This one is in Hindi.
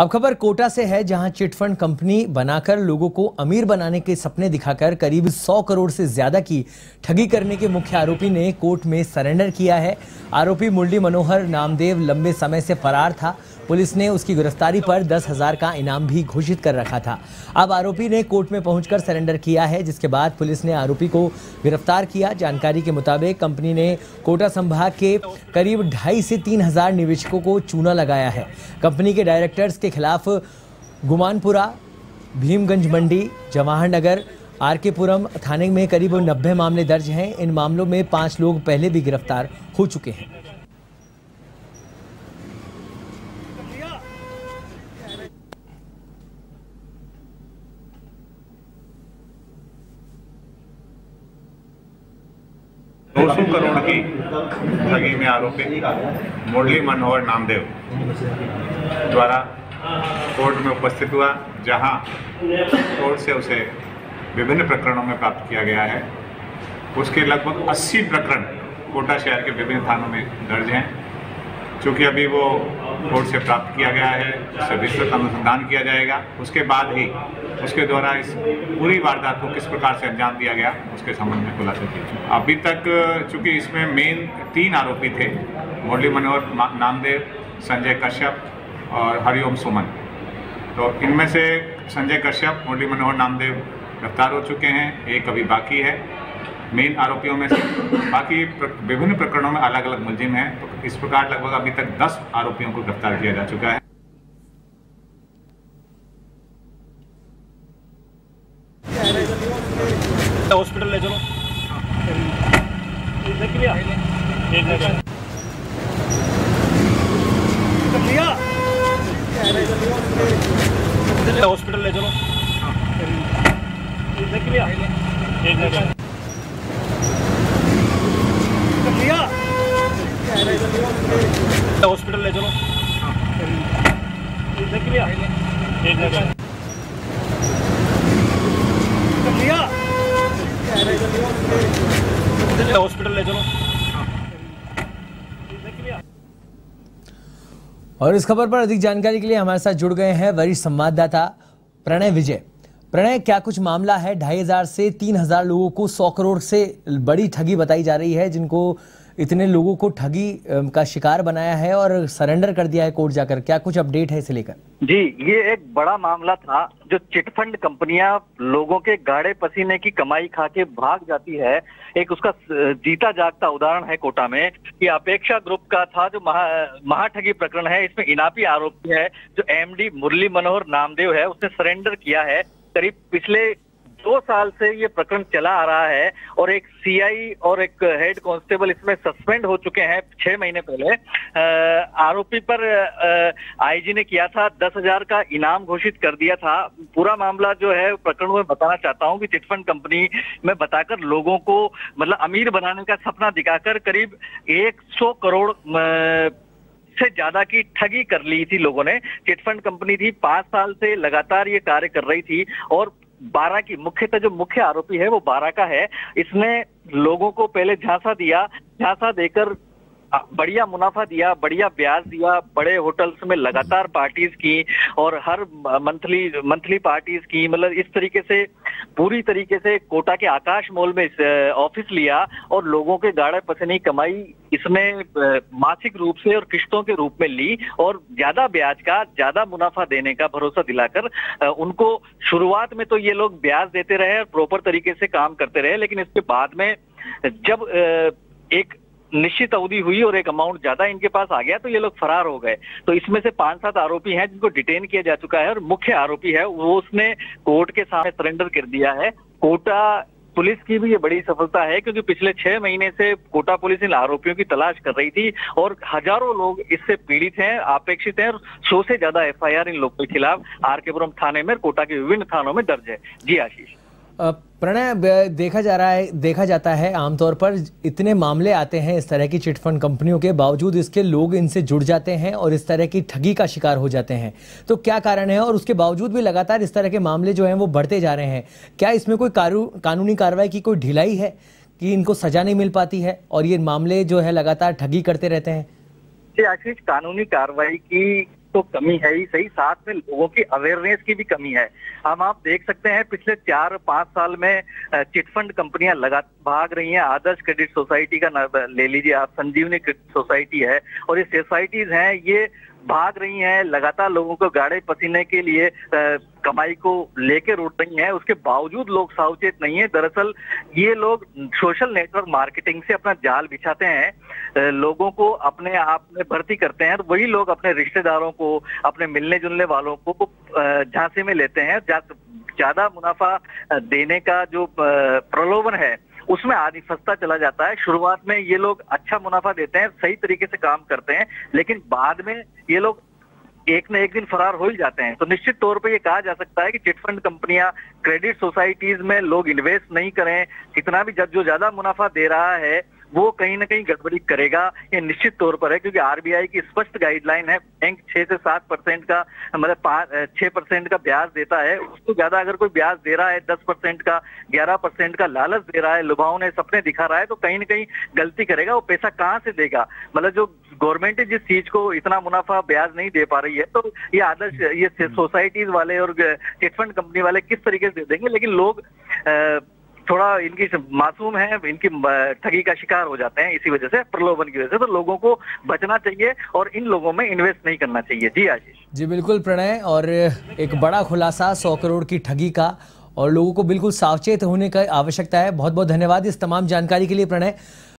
अब खबर कोटा से है, जहां चिटफंड कंपनी बनाकर लोगों को अमीर बनाने के सपने दिखाकर करीब 100 करोड़ से ज्यादा की ठगी करने के मुख्य आरोपी ने कोर्ट में सरेंडर किया है। आरोपी मुरली मनोहर नामदेव लंबे समय से फरार था। पुलिस ने उसकी गिरफ्तारी पर 10,000 का इनाम भी घोषित कर रखा था। अब आरोपी ने कोर्ट में पहुंचकर सरेंडर किया है, जिसके बाद पुलिस ने आरोपी को गिरफ्तार किया। जानकारी के मुताबिक कंपनी ने कोटा संभाग के करीब 2,500 से 3,000 निवेशकों को चूना लगाया है। कंपनी के डायरेक्टर्स के खिलाफ गुमानपुरा, भीमगंज मंडी, जवाहर नगर, आरकेपुरम थाने में करीब 90 मामले दर्ज हैं। इन मामलों में 5 लोग पहले भी गिरफ्तार हो चुके हैं। करोड़ की ठगी में आरोपी मुरली मनोहर नामदेव द्वारा कोर्ट में उपस्थित हुआ, जहां कोर्ट से उसे विभिन्न प्रकरणों में प्राप्त किया गया है। उसके लगभग 80 प्रकरण कोटा शहर के विभिन्न थानों में दर्ज हैं। चूँकि अभी वो कोर्ट से प्राप्त किया गया है, उससे विस्तृत अनुसंधान किया जाएगा। उसके बाद ही उसके द्वारा इस पूरी वारदात को किस प्रकार से अंजाम दिया गया उसके संबंध में खुलासा किया। अभी तक चूँकि इसमें मेन 3 आरोपी थे, मुरली मनोहर नामदेव, संजय कश्यप और हरिओम सुमन, तो इनमें से संजय कश्यप, मुरली मनोहर नामदेव गिरफ्तार हो चुके हैं। एक अभी बाकी है मेन आरोपियों में से। बाकी विभिन्न प्रकरणों में अलग अलग मुलजिम हैं। तो इस प्रकार लगभग अभी तक 10 आरोपियों को गिरफ्तार किया जा चुका है। हॉस्पिटल ले चलो, हॉस्पिटल ले चलो। हॉस्पिटल ले चलो। हॉस्पिटल ले चलो। और इस खबर पर अधिक जानकारी के लिए हमारे साथ जुड़ गए हैं वरिष्ठ संवाददाता प्रणय विजय। प्रणय, क्या कुछ मामला है? 2,500 से 3,000 लोगों को 100 करोड़ से बड़ी ठगी बताई जा रही है, जिनको इतने लोगों को ठगी का शिकार बनाया है और सरेंडर कर दिया है कोर्ट जाकर। क्या कुछ अपडेट है इसे लेकर? जी, ये एक बड़ा मामला था। जो चिटफंड कंपनियां लोगों के गाड़े पसीने की कमाई खा के भाग जाती है, एक उसका जीता जागता उदाहरण है कोटा में। कि अपेक्षा ग्रुप का था जो महाठगी प्रकरण है। इसमें इनामी आरोपी है जो MD मुरली मनोहर नामदेव है, उसने सरेंडर किया है। करीब पिछले 2 साल से ये प्रकरण चला आ रहा है और एक CI और एक हेड कांस्टेबल इसमें सस्पेंड हो चुके हैं। 6 महीने पहले आरोपी पर IG ने किया था, 10,000 का इनाम घोषित कर दिया था। पूरा मामला जो है प्रकरण में बताना चाहता हूं कि चिटफंड कंपनी में बताकर लोगों को मतलब अमीर बनाने का सपना दिखाकर करीब 100 करोड़ से ज्यादा की ठगी कर ली थी लोगों ने। चिटफंड कंपनी थी, 5 साल से लगातार ये कार्य कर रही थी और 12 की मुख्यतः जो मुख्य आरोपी है वो 12 का है। इसने लोगों को पहले झांसा दिया, झांसा देकर बढ़िया मुनाफा दिया, बढ़िया ब्याज दिया, बड़े होटल्स में लगातार पार्टीज की और हर मंथली पार्टीज की। मतलब इस तरीके से पूरी तरीके से कोटा के आकाश मॉल में ऑफिस लिया और लोगों के गाड़े पसीने कमाई इसमें मासिक रूप से और किश्तों के रूप में ली और ज्यादा ब्याज का, ज्यादा मुनाफा देने का भरोसा दिलाकर उनको शुरुआत में तो ये लोग ब्याज देते रहे और प्रॉपर तरीके से काम करते रहे, लेकिन इसके बाद में जब एक निश्चित अवधि हुई और एक अमाउंट ज्यादा इनके पास आ गया तो ये लोग फरार हो गए। तो इसमें से 5-7 आरोपी हैं जिनको डिटेन किया जा चुका है और मुख्य आरोपी है वो उसने कोर्ट के सामने सरेंडर कर दिया है। कोटा पुलिस की भी ये बड़ी सफलता है क्योंकि पिछले 6 महीने से कोटा पुलिस इन आरोपियों की तलाश कर रही थी और हजारों लोग इससे पीड़ित हैं, आपेक्षित हैं और 100 से ज्यादा FIR इन लोगों के खिलाफ आरकेपुरम थाने में, कोटा के विभिन्न थानों में दर्ज है। जी आशीष। प्रणय, देखा जाता है आमतौर पर इतने मामले आते हैं इस तरह की चिटफंड कंपनियों के बावजूद इसके लोग इनसे जुड़ जाते हैं और इस तरह की ठगी का शिकार हो जाते हैं। तो क्या कारण है? और उसके बावजूद भी लगातार इस तरह के मामले जो हैं वो बढ़ते जा रहे हैं। क्या इसमें कोई कानूनी कार्रवाई की कोई ढिलाई है कि इनको सजा नहीं मिल पाती है और ये मामले जो है लगातार ठगी करते रहते हैं? आशीष, कानूनी कार्रवाई की तो कमी है ही सही, साथ में लोगों की अवेयरनेस की भी कमी है। हम आप देख सकते हैं पिछले 4-5 साल में चिटफंड कंपनियां भाग रही हैं। आदर्श क्रेडिट सोसाइटी का नाम ले लीजिए आप, संजीवनी क्रेडिट सोसाइटी है, और ये सोसाइटीज हैं, ये भाग रही हैं लगातार लोगों को गाड़े पसीने के लिए कमाई को लेके उड़ रही हैं। उसके बावजूद लोग सावचेत नहीं है। दरअसल ये लोग सोशल नेटवर्क मार्केटिंग से अपना जाल बिछाते हैं, लोगों को अपने आप में भर्ती करते हैं, तो वही लोग अपने रिश्तेदारों को, अपने मिलने जुलने वालों को झांसे में लेते हैं। ज्यादा मुनाफा देने का जो प्रलोभन है उसमें आदमी फंसता चला जाता है। शुरुआत में ये लोग अच्छा मुनाफा देते हैं, सही तरीके से काम करते हैं, लेकिन बाद में ये लोग एक न एक दिन फरार हो ही जाते हैं। तो निश्चित तौर पे ये कहा जा सकता है कि चिटफंड कंपनियां, क्रेडिट सोसाइटीज में लोग इन्वेस्ट नहीं करें। कितना भी जो ज्यादा मुनाफा दे रहा है वो कहीं ना कहीं गड़बड़ी करेगा, ये निश्चित तौर पर है, क्योंकि आरबीआई की स्पष्ट गाइडलाइन है, बैंक 6 से 7% का, मतलब 6% का ब्याज देता है। उसको ज्यादा अगर कोई ब्याज दे रहा है 10% का, 11% का लालच दे रहा है, लुभावने सपने दिखा रहा है, तो कहीं ना कहीं गलती करेगा। वो पैसा कहाँ से देगा? मतलब जो गवर्नमेंट जिस चीज को इतना मुनाफा ब्याज नहीं दे पा रही है, तो ये आदर्श, ये सोसाइटीज वाले और चिटफंड कंपनी वाले किस तरीके से दे देंगे? लेकिन लोग थोड़ा इनकी मासूम है, इनकी ठगी का शिकार हो जाते हैं इसी वजह से, प्रलोभन की वजह से। तो लोगों को बचना चाहिए और इन लोगों में इन्वेस्ट नहीं करना चाहिए। जी आशीष जी, बिल्कुल प्रणय, और एक बड़ा खुलासा 100 करोड़ की ठगी का, और लोगों को बिल्कुल सावचेत होने का आवश्यकता है। बहुत बहुत धन्यवाद इस तमाम जानकारी के लिए प्रणय।